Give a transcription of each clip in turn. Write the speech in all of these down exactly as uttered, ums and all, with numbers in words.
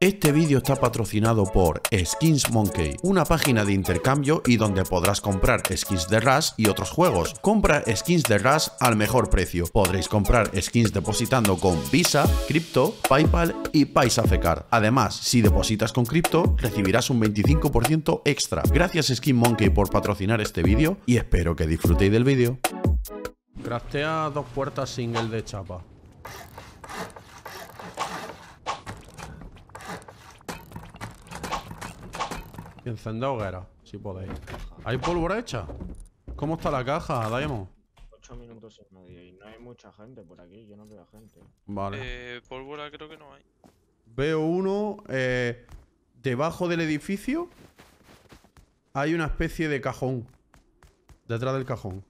Este vídeo está patrocinado por Skins Monkey, una página de intercambio y donde podrás comprar skins de Rust y otros juegos. Compra skins de Rust al mejor precio. Podréis comprar skins depositando con Visa, Crypto, PayPal y Paysafecard. Además, si depositas con Crypto, recibirás un veinticinco por ciento extra. Gracias Skins Monkey por patrocinar este vídeo y espero que disfrutéis del vídeo. Craftea dos puertas single de chapa. Y encender hoguera, si podéis. ¿Hay pólvora hecha? ¿Cómo está la caja, Diamond? ocho minutos y medio. Y no hay mucha gente por aquí, yo no veo gente. Vale. Eh, pólvora creo que no hay. Veo uno. Eh, debajo del edificio hay una especie de cajón. Detrás del cajón.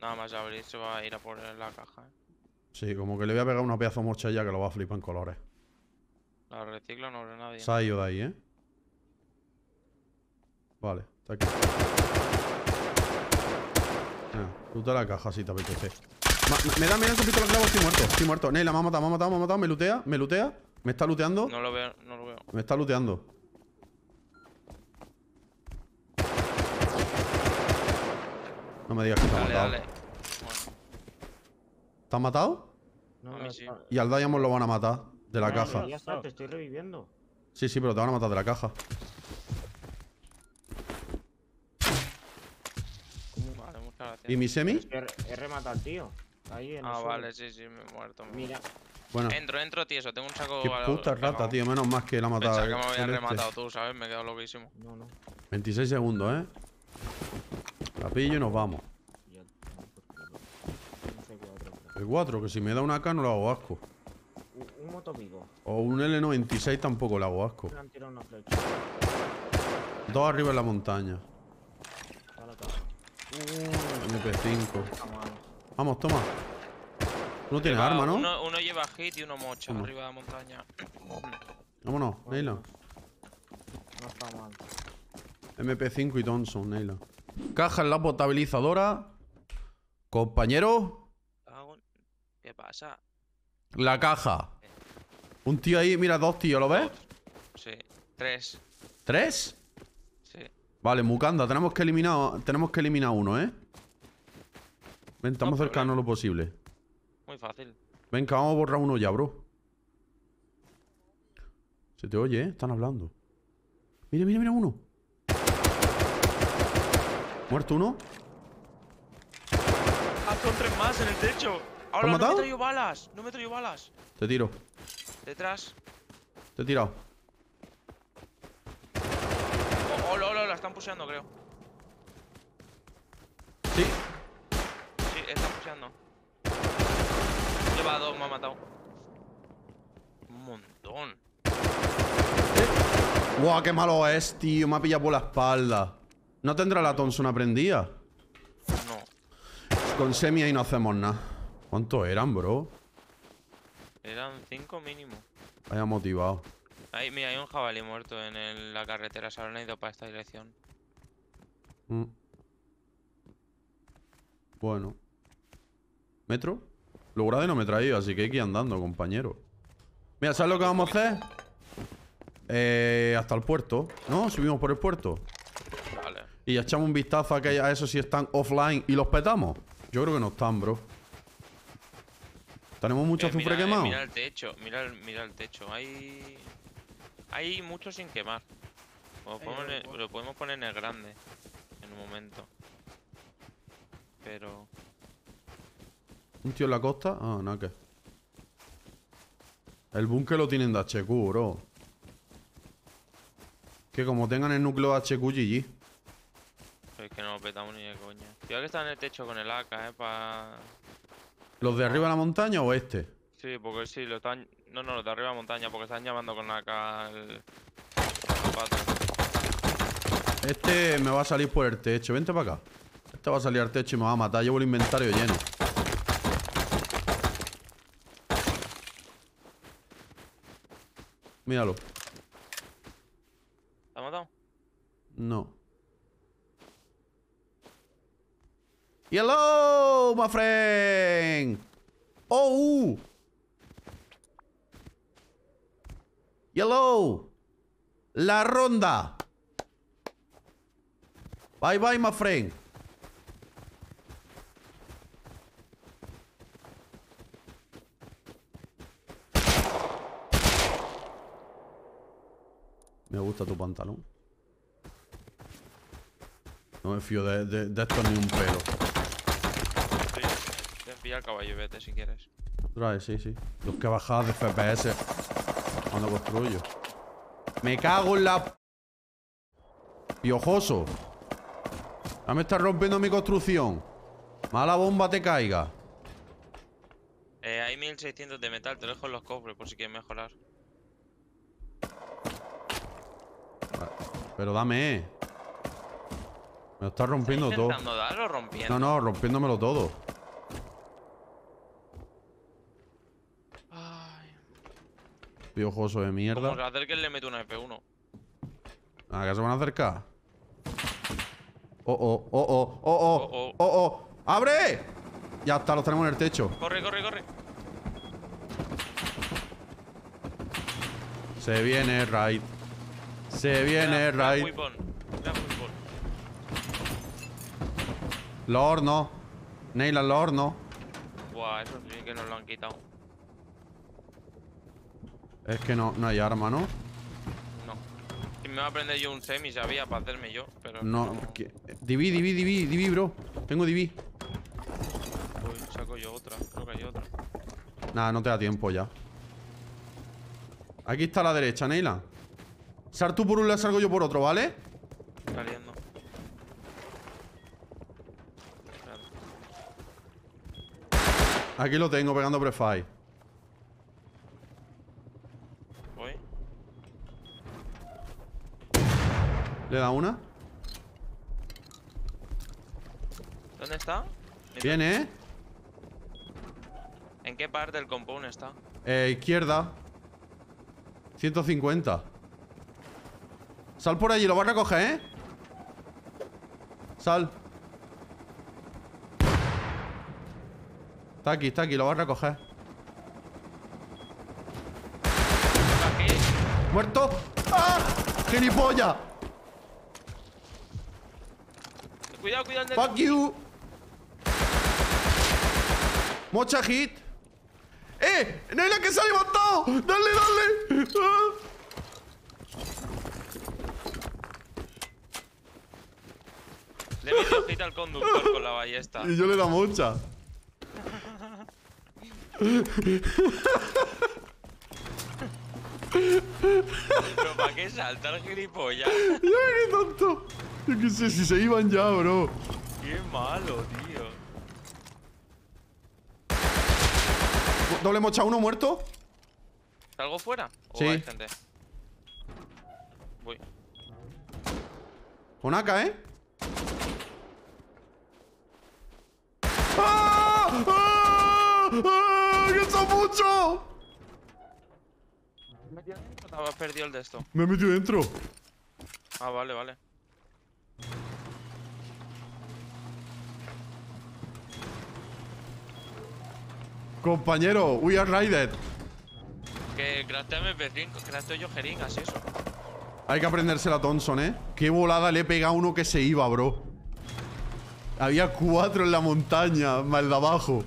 Nada más abrir, se va a ir a poner la caja. ¿eh? Sí, como que le voy a pegar una pedazo mocha ya que lo va a flipar en colores. La reciclo, no abre nadie. Se ha ido de ahí, ¿eh? Vale, está aquí. Ah, luta la caja si te apetece. Ma me da miedo el copito, la clavo, estoy muerto, estoy muerto. Neyla, me ha matado, me ha matado, me ha matado, me lootea, me lootea. Me está looteando. No lo veo, no lo veo. Me está looteando. No me digas que te ha matado. Dale, dale. Bueno. ¿Te has matado? No, a mí sí. Y al Diamond lo van a matar. De la no, caja. Ya está, te estoy reviviendo. Sí, sí, pero te van a matar de la caja. Vale, muchas gracias. ¿Y mi semi? Es que he rematado al tío. Ahí en ah, el vale, sí, sí, me he muerto. Mira. Bueno. Entro, entro, tío. Tengo un saco. Qué puta rata, tío. Menos más que la mataba. Pensaba que me habían rematado tú, ¿sabes? Me he quedado loquísimo. No, no. veintiséis segundos, ¿eh? La pillo y nos vamos. El cuatro, que si me da una K no lo hago asco. Un motopico. O un L noventa y seis tampoco le hago asco. Dos arriba en la montaña. M P cinco. Vamos, toma. Tú no tienes arma, ¿no? Uno, uno lleva hit y uno mocha uno. Arriba de la montaña. Vámonos, Neyla. No está mal. M P cinco y Thompson, Neyla. Caja en la potabilizadora. Compañero. ¿Qué pasa? La caja. Un tío ahí, mira, dos tíos, ¿lo ves? Sí, tres. ¿Tres? Sí. Vale, Mukanda, tenemos que eliminar, tenemos que eliminar uno, ¿eh? Ven, estamos no, cercanos lo posible. Muy fácil. Venga, vamos a borrar uno ya, bro. Se te oye, ¿eh? Están hablando. Mira, mira, mira, uno. ¿Muerto uno? Ah, son tres más en el techo. Ahora, no me traigo balas, no me traigo balas. Te tiro. Detrás. Te he tirado. Hola, oh, hola, oh, oh, oh, la están pusheando, creo. Sí. Sí, están pusheando. Lleva a dos, me ha matado. Un montón. ¿Eh? Guau, qué malo es, tío. Me ha pillado por la espalda. ¿No tendrá la Thompson aprendida? No. Con semi ahí no hacemos nada. ¿Cuántos eran, bro? Eran cinco mínimo. Vaya motivado. Ay, mira, hay un jabalí muerto en el, la carretera. Se habrán ido para esta dirección. Mm. Bueno. ¿Metro? Lo grave no me he traído, así que hay que ir andando, compañero. Mira, ¿sabes lo que vamos a hacer? Eh, hasta el puerto. No, subimos por el puerto. Vale. Y echamos un vistazo a, que, a eso si están offline y los petamos. Yo creo que no están, bro. ¿Tenemos mucho eh, azufre mira, quemado? Eh, mira el techo, mira el, mira el techo. Hay. Hay mucho sin quemar. Lo podemos, eh, lo podemos poner en el grande. En un momento. Pero. ¿Un tío en la costa? Ah, no, que. El búnker lo tienen de H Q, bro. Que como tengan el núcleo de H Q, G G. Es que no lo petamos ni de coña. Tío, que está en el techo con el A K, eh, para. ¿Los de arriba de la montaña o este? Sí, porque sí, lo están... No, no, los de arriba de la montaña, porque están llamando con la acá el... Este me va a salir por el techo, vente para acá. Este va a salir al techo y me va a matar, llevo el inventario lleno. Míralo. ¿Te ha matado? No. ¡Hello, my friend! ¡Oh! Yellow. La ronda. Bye bye, my friend. Me gusta tu pantalón. No me fío de, de, de esto ni un pelo. Te has pillado el caballo y vete si quieres. Drive, sí, sí. Los que bajadas de F P S cuando construyo. Me cago en la... Piojoso. Ya me está rompiendo mi construcción. Mala bomba te caiga. Eh, hay mil seiscientos de metal. Te dejo en los cofres por si quieres mejorar. Pero dame. Me lo está rompiendo todo. Darlo, rompiendo? No, no, rompiéndomelo todo. Ay. Piojoso de mierda. Como se acerque, le meto una F uno. ¿A qué se van a acercar? Oh, oh, oh, oh, oh, oh, oh, oh. ¡Abre! Ya está, los tenemos en el techo. Corre, corre, corre. Se viene, Raid. Se viene, Raid. Lo horno. Neyla, lo horno. Buah, eso sí que nos lo han quitado. Es que no, no hay arma, ¿no? No. Si me va a prender yo un semi, sabía, para hacerme yo, pero... No, que... D B, D B, D B, D B, bro. Tengo D B. Uy, saco yo otra. Creo que hay otra. Nah, no te da tiempo ya. Aquí está a la derecha, Neyla. Sal tú por un lado, salgo yo por otro, ¿vale? Saliendo. Aquí lo tengo pegando prefire. Voy. ¿Le da una? ¿Dónde está? Viene, ¿eh? ¿En qué parte del compound está? Eh, izquierda. ciento cincuenta. Sal por allí, lo vas a recoger, ¿eh? Sal. Está aquí, está aquí, lo vas a recoger. Aquí. ¡Muerto! ¡Ah! ¡Gilipollas! Cuidado, cuidado. El ¡fuck you! Mucha hit. ¡Eh! ¡Neyla que se ha levantado! ¡Dale, dale! ¡Ah! Le he metido hit al conductor con la ballesta. Y yo le da mucha. ¿Pero para qué saltar, gilipollas? Ya qué tonto. Yo qué sé, si se iban ya, bro. Qué malo, tío. Doble mocha, uno muerto. ¿Salgo fuera? ¿O sí? Hay gente. Voy. Con A K, ¿eh? ¡Ah! ¡Ah! ¡Ah! Mucho. ¿Me has metido dentro o te has perdido el de esto? Me he metido dentro. Ah, vale, vale. Compañero, we are raided. Que crafteo M P cinco, crafteo yo jeringas y eso. Hay que aprenderse la Thompson, eh. Qué volada le he pegado a uno que se iba, bro. Había cuatro en la montaña, más el de abajo.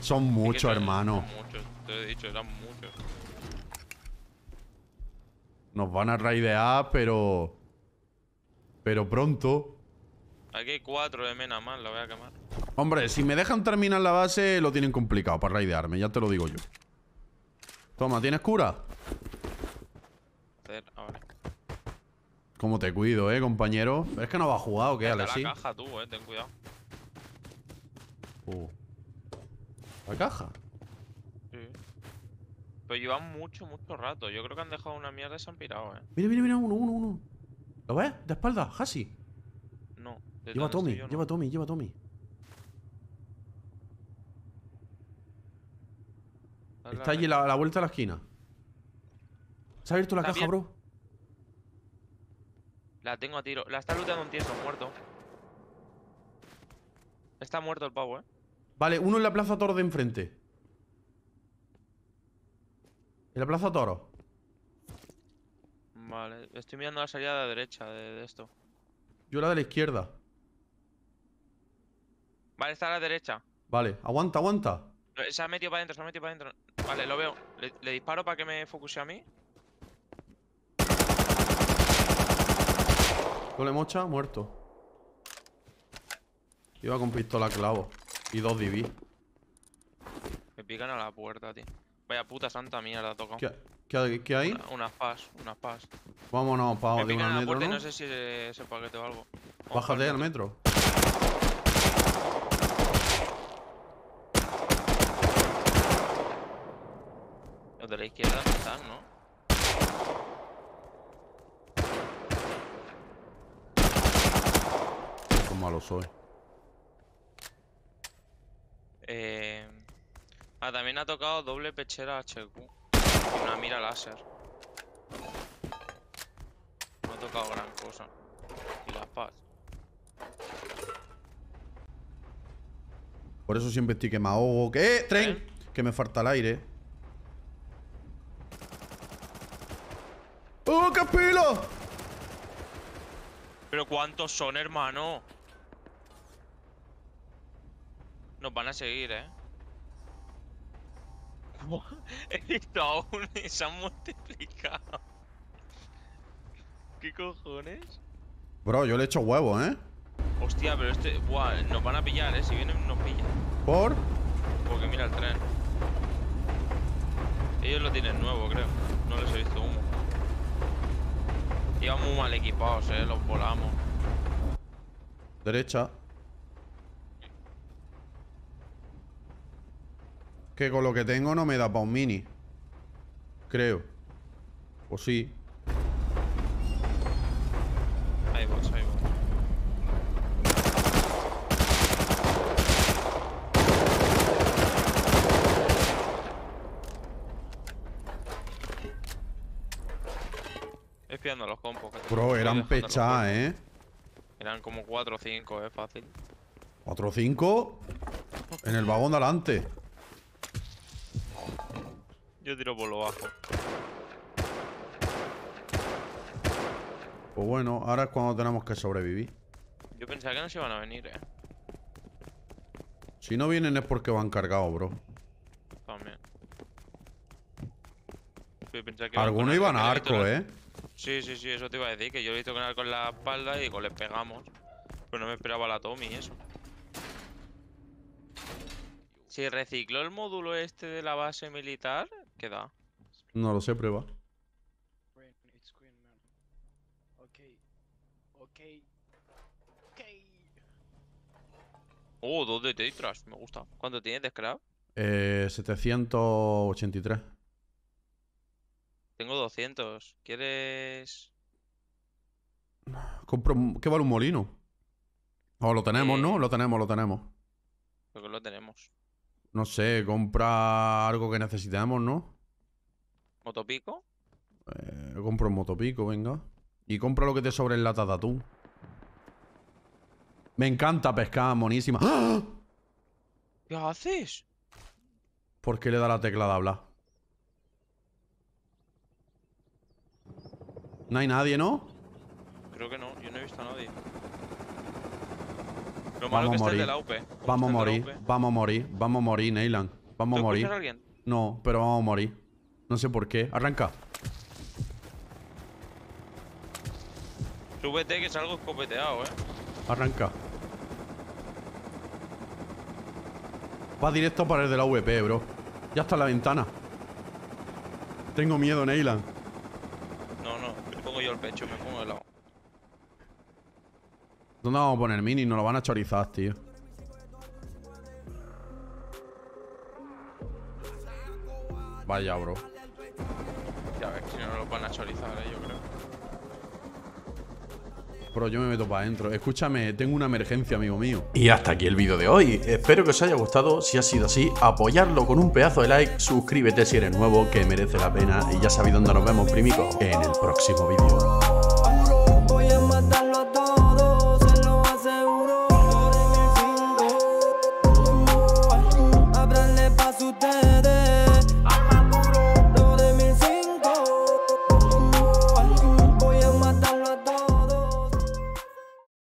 Son muchos, es que hermano. Son muchos, te he dicho, eran muchos. Nos van a raidear, pero... Pero pronto. Aquí hay cuatro de mena más, la voy a quemar. Hombre, si me dejan terminar la base, lo tienen complicado para raidearme, ya te lo digo yo. Toma, ¿tienes cura? Ahora. Cómo te cuido, eh, compañero. Es que no va a jugar, ¿o qué, Alexi? La caja tú, eh, ten cuidado. Uh. ¿La caja? Sí. Pero llevan mucho, mucho rato. Yo creo que han dejado una mierda y se han pirado, eh. Mira, mira, mira, uno, uno, uno. ¿Lo ves? De espalda, Hassi. No. Lleva a Tommy, lleva no. Tommy, lleva Tommy. Dale. Está la allí la, la vuelta a la esquina. Se ha abierto la caja, bien, bro. La tengo a tiro. La está looteando un tío, muerto. Está muerto el pavo, eh. Vale, uno en la plaza toro de enfrente. En la plaza toro. Vale, estoy mirando la salida de la derecha de, de esto. Yo la de la izquierda. Vale, está a la derecha. Vale, aguanta, aguanta. Se ha metido para adentro, se ha metido para adentro. Vale, lo veo. Le, le disparo para que me focuse a mí. Doble mocha, muerto. Iba con pistola clavo. Y dos D B. Me pican a la puerta, tío. Vaya puta santa mierda, toca. ¿Qué, qué, qué hay? Unas una P A S, unas P A S. Vámonos, Pau, de una metro, ¿no? No sé si es el paquete o algo. Vamos. Bájate al metro. Los de la izquierda no están, ¿no? Qué malo soy. Eh... Ah, también ha tocado doble pechera H Q. Y una mira láser. No ha tocado gran cosa. Y las P A S. Por eso siempre estoy que me ahogo. ¿Qué? ¡Tren! ¿Eh? Que me falta el aire. ¡Oh, capilo! Pero ¿cuántos son, hermano? Nos van a seguir, ¿eh? He visto a uno y se han multiplicado. ¿Qué cojones? Bro, yo le echo huevos, ¿eh? Hostia, pero este... Buah, nos van a pillar, ¿eh? Si vienen, nos pillan. ¿Por? Porque mira el tren. Ellos lo tienen nuevo, creo. No les he visto humo. Iban muy mal equipados, ¿eh? Los volamos. Derecha. Que con lo que tengo no me da para un mini. Creo. O sí. Ahí vamos, ahí vamos. Estoy espiando a los compos. Bro, eran pechá, eh. Eran como cuatro o cinco, eh, fácil. ¿cuatro o cinco? En el vagón de adelante. Yo tiro por lo bajo. Pues bueno, ahora es cuando tenemos que sobrevivir. Yo pensaba que no se iban a venir, eh. Si no vienen es porque van cargados, bro. También. Algunos iban a arco, eh. Sí, sí, sí, eso te iba a decir. Que yo lo he visto con arco en la espalda y les pegamos. Pero no me esperaba la Tommy y eso. Si recicló el módulo este de la base militar, ¿qué da? No lo sé, prueba. Oh, dos de Tetras, me gusta. ¿Cuánto tienes de scrap? Eh, setecientos ochenta y tres. Tengo doscientos. ¿Quieres...? Compro... ¿Qué vale un molino? Oh, lo tenemos, eh... ¿no? Lo tenemos, lo tenemos. Creo que lo tenemos. No sé, compra algo que necesitamos, ¿no? ¿Motopico? Eh, compro un motopico, venga. Y compra lo que te sobre en lata de atún. Me encanta pescar, monísima. ¡Ah! ¿Qué haces? ¿Por qué le da la tecla de hablar? No hay nadie, ¿no? Creo que no, yo no he visto a nadie. Lo malo que está el de la U P. Vamos a morir, vamos a morir, vamos a morir, Neyland. Vamos a morir. No, pero vamos a morir. No sé por qué. Arranca. Súbete que salgo escopeteado, eh. Arranca. Va directo para el de la V P, bro. Ya está en la ventana. Tengo miedo, Neyland. No, no, me pongo yo el pecho, me pongo de lado. ¿Dónde vamos a poner mini? Nos lo van a chorizar, tío. Vaya, bro. Ya ves que no lo van a chorizar, eh, yo creo. Bro, yo me meto para adentro. Escúchame, tengo una emergencia, amigo mío. Y hasta aquí el vídeo de hoy. Espero que os haya gustado. Si ha sido así, apoyarlo con un pedazo de like. Suscríbete si eres nuevo, que merece la pena. Y ya sabéis dónde nos vemos, primico, en el próximo vídeo.